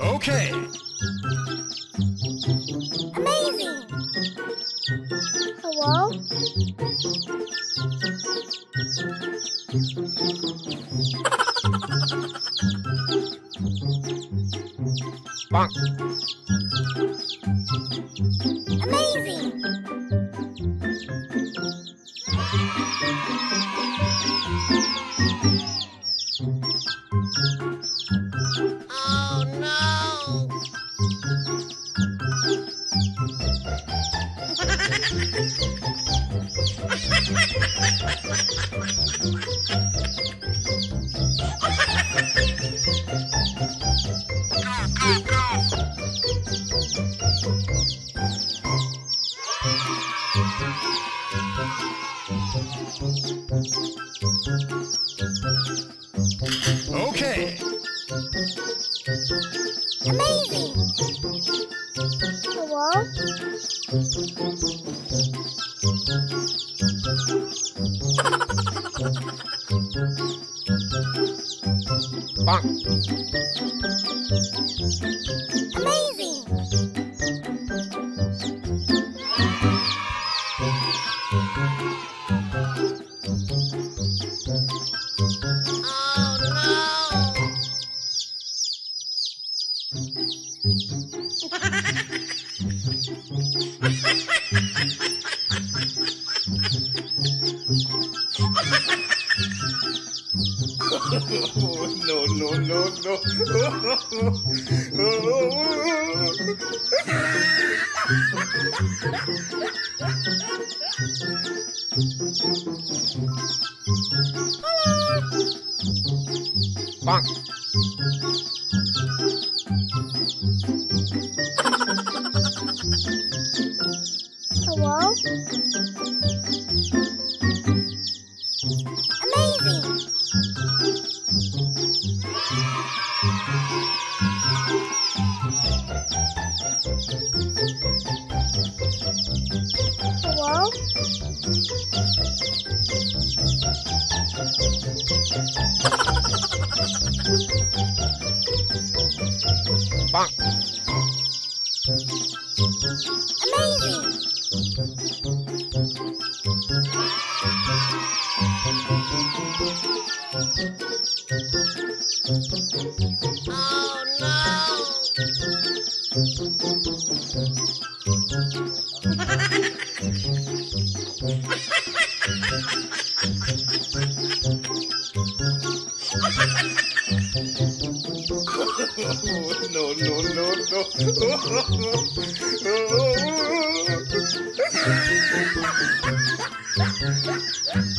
Okay. Amazing. Hello? Bonk. Amazing. Oh no. Okay. Amazing. Hello? Amazing. No. Bonk. Hello? Amazing. Hello? Bonk. Amazing. Oh no.